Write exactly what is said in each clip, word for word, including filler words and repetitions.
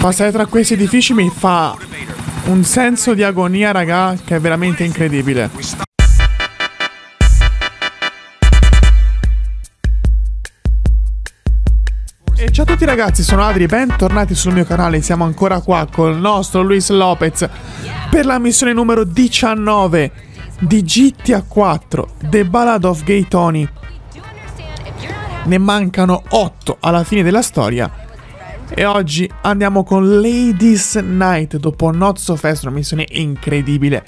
Passare tra questi edifici mi fa un senso di agonia, raga, che è veramente incredibile. E ciao a tutti ragazzi, sono Adri, bentornati sul mio canale. Siamo ancora qua col nostro Luis Lopez per la missione numero diciannove di G T A quattro, The Ballad of Gay Tony. Ne mancano otto alla fine della storia. E oggi andiamo con Ladies' Night, dopo Not So Fast, una missione incredibile,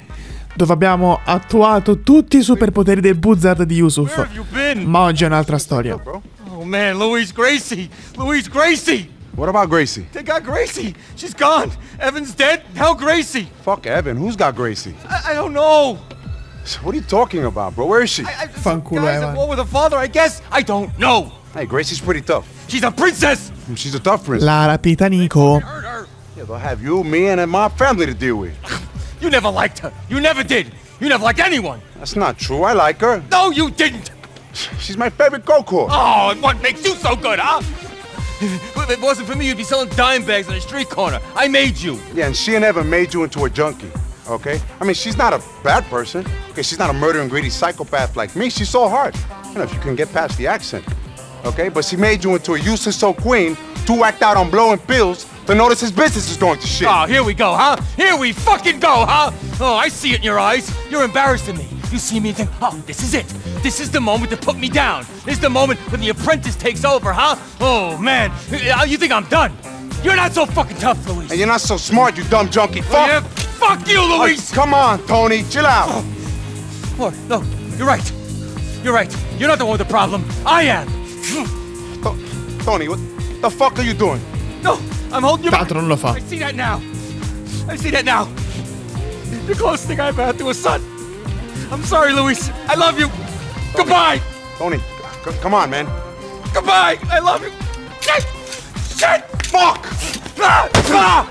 dove abbiamo attuato tutti i superpoteri del Buzzard di Yusuf. Ma oggi è un'altra storia. Oh man, Louise Gracie! Louise Gracie! What about Gracie? They got Gracie! She's gone! Evan's dead! Hell, Gracie! Fuck Evan, who's got Gracie? I, I don't know! What are you talking about, bro? Where is she? I, I, Fanculo, Evan. What with her father, I guess? I don't know! Hey, Gracie's pretty tough. She's a princess! She's a tough princess. Lara Pitanico. Yeah, they'll have you, me, and my family to deal with. You never liked her. You never did. You never liked anyone. That's not true. I like her. No, you didn't. She's my favorite go-kart. Oh, and what makes you so good, huh? If it wasn't for me, you'd be selling dime bags on the street corner. I made you. Yeah, and she and Evan made you into a junkie, okay? I mean, she's not a bad person. Okay, she's not a murdering, greedy psychopath like me. She's so hard. You know, if you can get past the accent. Okay, but she made you into a useless old queen, too whacked out on blowing pills, to notice his business is going to shit. Oh, here we go, huh? Here we fucking go, huh? Oh, I see it in your eyes. You're embarrassing me. You see me and think, oh, this is it. This is the moment to put me down. This is the moment when the apprentice takes over, huh? Oh, man, you think I'm done. You're not so fucking tough, Luis. And you're not so smart, you dumb junkie. Fuck, yeah, fuck you, Luis. Oh, come on, Tony, chill out. Oh. Lord, no, you're right. You're right. You're not the one with the problem. I am. Tony, what the fuck are you doing? No, I'm holding you back. Non lo fa. I see that now. I see that now. The closest thing I ever had to a son. I'm sorry, Luis. I love you. Tony. Goodbye. Tony, come on, man. Goodbye. I love you. Shit. Shit. Fuck. Ah. Ah.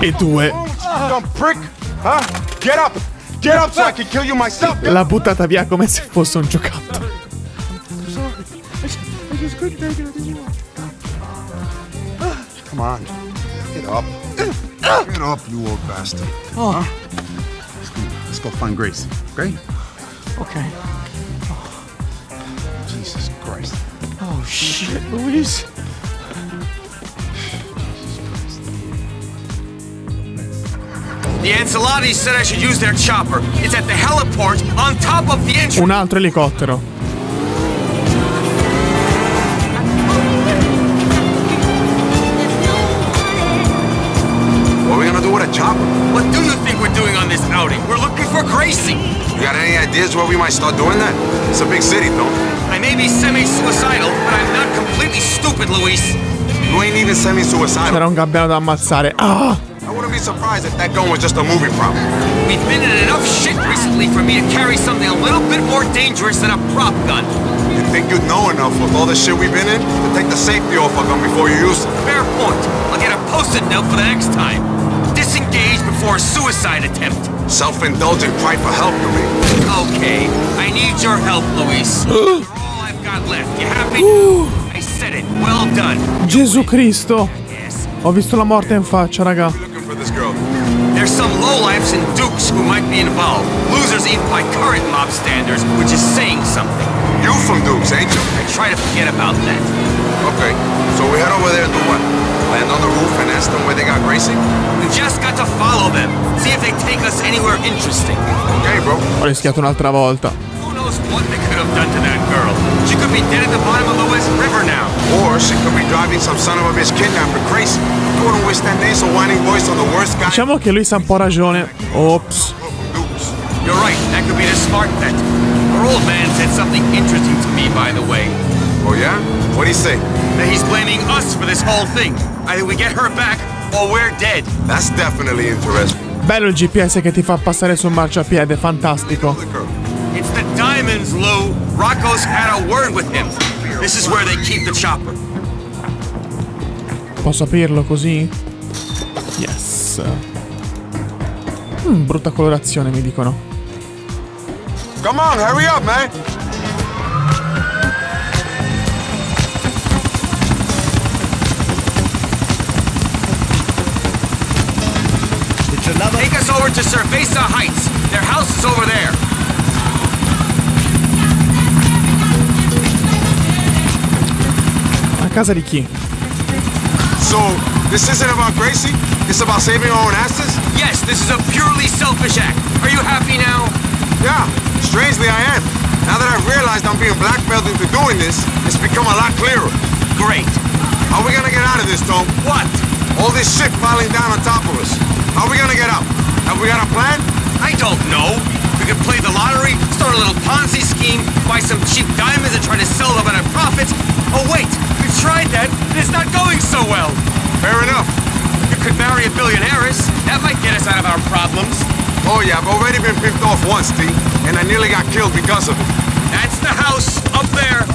E due. Ah. Dumb prick. Huh? Get up. Get up so I can kill you myself. L'ha buttata via come se fosse un giocattolo. Come on, get up, get up, you old bastard. Oh. Huh? Let's go, let's go find Gracie, okay? Okay. Oh. Jesus Christ. Oh shit, Luis. The Ancelotti said I should use their chopper. It's at the heliport on top of the entrance. Un altro elicottero. What do you think we're doing on this outing? We're looking for Gracie. You got any ideas where we might start doing that? It's a big city, though. I may be semi-suicidal, but I'm not completely stupid, Luis. You ain't even semi-suicidal. C'era un gabbiano da ammazzare. Ah! I wouldn't be surprised if that gun was just a movie prop. We've been in enough shit recently for me to carry something a little bit more dangerous than a prop gun. You think you'd know enough with all the shit we've been in to take the safety off a gun before you use it? Fair point. I'll get a post-it note for the next time. Disengage before a suicide attempt. Self-indulgent cry for help, you mean? Okay, I need your help, Luis. You're all I've got left. You happy? Uh. I said it. Well done. Gesù Cristo. Ho visto la morte in faccia, raga. There's some lowlifes and Dukes who might be involved. Losers even by current mob standards, which is saying something. You from Dukes, ain't you? I try to forget about that. Okay, so we head over there and do what? Land on the roof and ask them where they got Gracie? We just got to follow them. See if they take us anywhere interesting. Okay, bro. Ho rischiato un'altra volta. Who knows what they could have done to that girl? She could be dead at the bottom of the West River now. Or she could be driving some son of a bitch kidnapped for Gracie. You wouldn't wish that nasal whining voice on the worst guy. Diciamo che lui sa un po' ragione. Ops. You're right. That could be the smart bet. Our old man said something interesting to me, by the way. Oh, yeah? What'd he say? That he's blaming us for this whole thing. Either we get her back, or we're dead. That's definitely interesting. Bello il G P S che ti fa passare sul marciapiede, fantastico. It's the diamonds, Lou. Rocco's had a word with him. This is where they keep the chopper. Posso aprirlo così? Yes. Mm, brutta colorazione, mi dicono. Come on, hurry up, man. forward to Cerveza Heights. Their house is over there. A casa de quem? So, this isn't about Gracie? It's about saving our own asses? Yes, this is a purely selfish act. Are you happy now? Yeah, strangely I am. Now that I've realized I'm being blackmailed into doing this, it's become a lot clearer. Great. How are we gonna get out of this, Tom? What? All this shit piling down on top of us. How are we gonna get out? Have we got a plan? I don't know. We could play the lottery, start a little Ponzi scheme, buy some cheap diamonds and try to sell them at a profit. Oh wait, we've tried that, and it's not going so well. Fair enough. You could marry a billionairess. That might get us out of our problems. Oh yeah, I've already been pimped off once, T, and I nearly got killed because of it. That's the house, up there!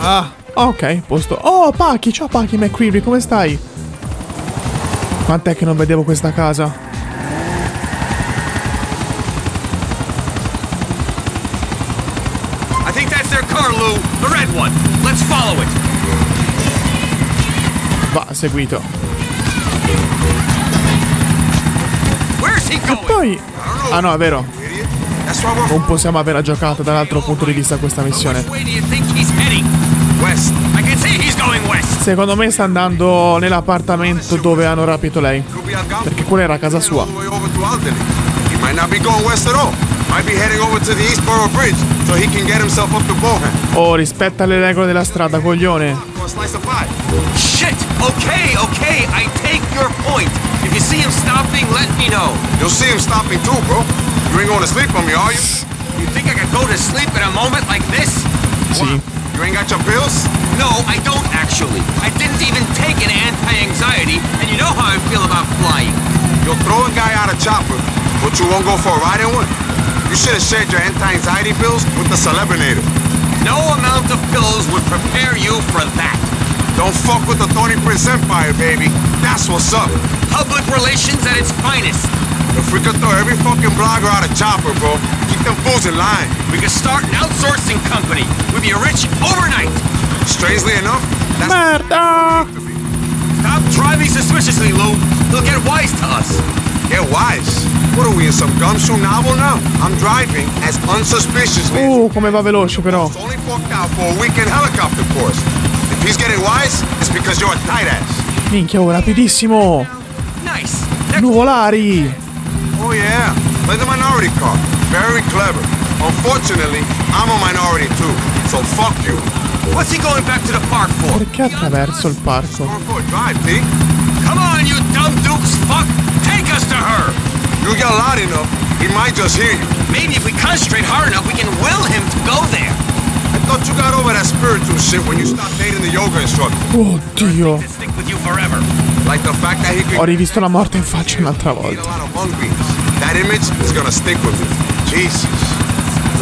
Ah, ok, posto. Oh, Paki, ciao Paki McCreary, come stai? Quant'è che non vedevo questa casa? I think that's their car, Lou. The red one. Let's follow it. Va, seguito. Where's he going? E poi... Ah no, è vero. Non possiamo averla giocata dall'altro punto di vista questa missione. Secondo me sta andando nell'appartamento dove hanno rapito lei, perché quella era casa sua. Oh, rispetta le regole della strada, coglione. Shit! Okay, okay, I take your point. If you see him stopping, let me know. You'll see him stopping too, bro. You ain't going to sleep on me, are you? You think I could go to sleep in a moment like this? Sì. You ain't got your pills? No, I don't actually. I didn't even take an anti-anxiety, and you know how I feel about flying. You'll throw a guy out a chopper, but you won't go for a ride in one? You should have shared your anti-anxiety pills with the Celebinator. No amount of pills would prepare you for that. Don't fuck with the Tony Prince Empire, baby. That's what's up. Public relations at its finest. If we could throw every fucking blogger out a chopper, bro, keep them fools in line. We could start an outsourcing company. We'd be rich overnight. Strangely enough, that's... Merda! Stop driving suspiciously, Lou. He'll get wise to us. Get wise? What are we, in some gumshoe novel now? I'm driving as unsuspiciously... Uh, come va veloce, però. It's only fucked out for a weekend helicopter course. He's getting wise, it's because you're a tight ass. Minchia, oh, rapidissimo! Nice. Nuvolari! Oh yeah, play the minority card. Very clever. Unfortunately, I'm a minority too, so fuck you. What's he going back to the park for? Perché attraverso il parco? Come on, you dumb Dukes, fuck! Take us to her! You yell loud enough, he might just hear you. Maybe if we concentrate hard enough, we can will him to go there. I thought you got over that spiritual shit when you stopped dating the yoga instructor. Oh, Dio. Ho rivisto la morte in faccia un'altra volta. That image is gonna stick with me. Jesus.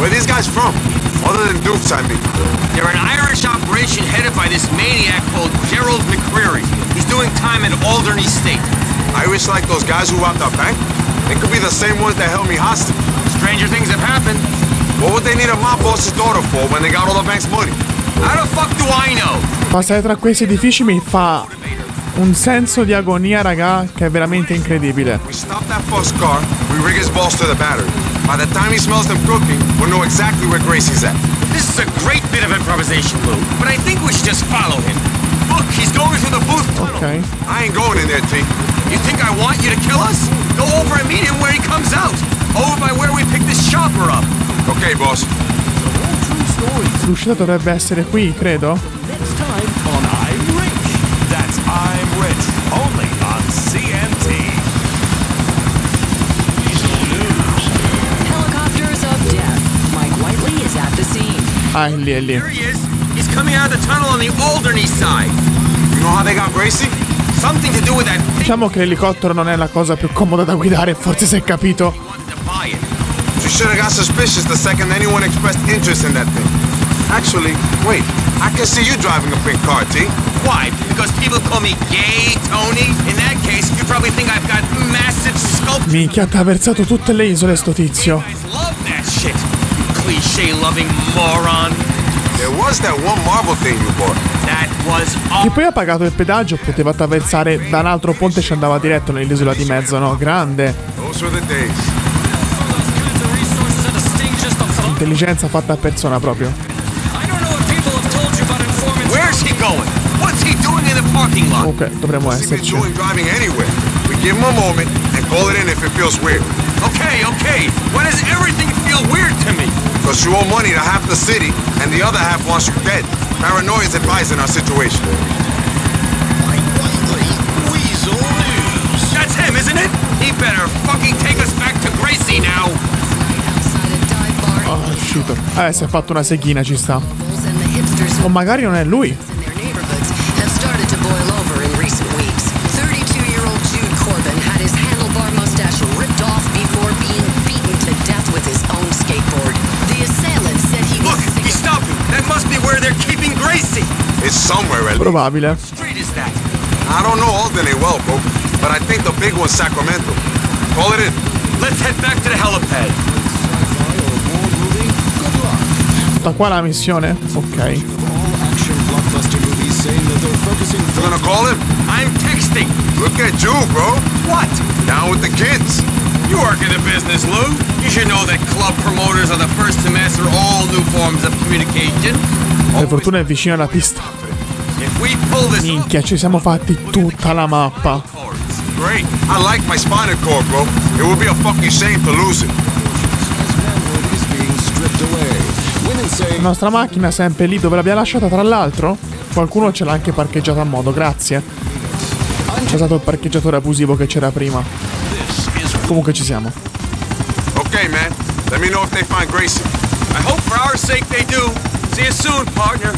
Where are these guys from? Other than Dukes, I mean. They're an Irish operation headed by this maniac called Gerald McCreary. He's doing time at Alderney State. Irish like those guys who robbed our bank? They could be the same ones that held me hostage. Stranger things have happened. What would they need a mob boss's daughter for when they got all the bank's money? How the fuck do I know? Passare tra questi edifici mi fa un senso di agonia, raga, che è veramente incredibile. We stop that first car, we rig his balls to the battery. By the time he smells them cooking, we'll know exactly where Gracie's at. This is a great bit of improvisation, Lou, but I think we should just follow him. Look, he's going through the booth tunnel. Okay. I ain't going in there, T. You think I want you to kill us? Go over and meet him where he comes out. Over by where we pick this chopper up. Ok, boss. L'uscita dovrebbe essere qui, credo. Next time on I'm Rich. That's I'm Rich. Only on C M T. Weasel News. Helicopters of death. Mike Whiteley is at the scene. Ah, è lì, è lì. Here he is. He's coming out of the tunnel on the Alderney side. You know how they got Gracie? Something to do with that thing. Diciamo che l'elicottero non è la cosa più comoda da guidare, forse si è capito. You should have got suspicious the second anyone expressed interest in that thing. Actually, wait, I can see you driving a pink car, T. Why? Because people call me Gay Tony? In that case, you probably think I've got massive sculpture. Minchia, ha attraversato tutte le isole sto tizio. You guys love that shit, you cliché-loving moron. There was that one marble thing you bought. That was awesome. Che poi ha pagato il pedaggio, poteva attraversare da un altro ponte e ci andava diretto nell'isola di mezzo, no? Grande. Intelligenza fatta a persona proprio. Ok, dovremmo esserci. Give him a moment and call it in if it feels weird. Okay, okay. Why does everything feel weird to me? Because you owe money to half the city and the other half wants you dead. Paranoia is advising our situation. Weasel News. That's him, isn't it? He better fucking take us back to Gracie now. Oh, shooter. Eh, si è fatto una seghina, ci sta. O magari non è lui. It's somewhere at least. Probabile. I don't know Alderney well, bro, but I think the big one's Sacramento. Call it in. Let's head back to the helipad. Da qua la missione? Ok. You're gonna call him? I'm texting. Look at you, bro. What? Down with the kids. You work in the business, Lou. You should know that club promoters are the first to master all new forms of communication. Per fortuna è vicino alla pista. Minchia, ci siamo fatti tutta la mappa. Great. I like my spinal cord, bro. It would be a fucking shame to lose it. La nostra macchina sempre lì dove l'abbiamo lasciata, tra l'altro. Qualcuno ce l'ha anche parcheggiata a modo, grazie. C'è stato il parcheggiatore abusivo che c'era prima. Comunque ci siamo. Ok, man. Let me know if they find Gracie. I hope for our sake they do. See you soon, partner.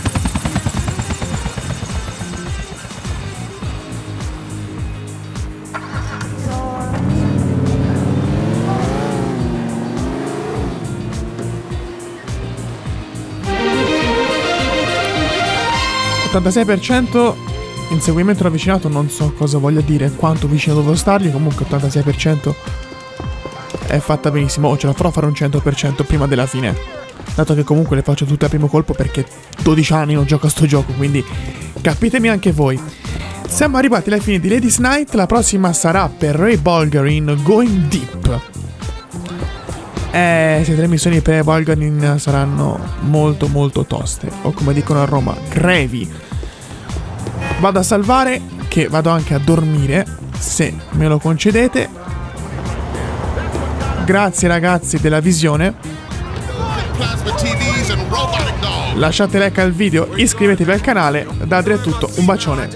ottantasei per cento inseguimento ravvicinato, non so cosa voglia dire, quanto vicino devo stargli, comunque ottantasei per cento è fatta benissimo, o ce la farò a fare un cento per cento prima della fine. Dato che comunque le faccio tutte a primo colpo perché dodici anni non gioco a sto gioco, quindi capitemi anche voi. Siamo arrivati alla fine di Ladies' Night, la prossima sarà per Ray Bolgarin Going Deep. Eh, se tre missioni per Bolgarin saranno molto molto toste, o come dicono a Roma, grevi. Vado a salvare, che vado anche a dormire, se me lo concedete. Grazie ragazzi della visione. Lasciate like al video, iscrivetevi al canale, da Adri è tutto, un bacione.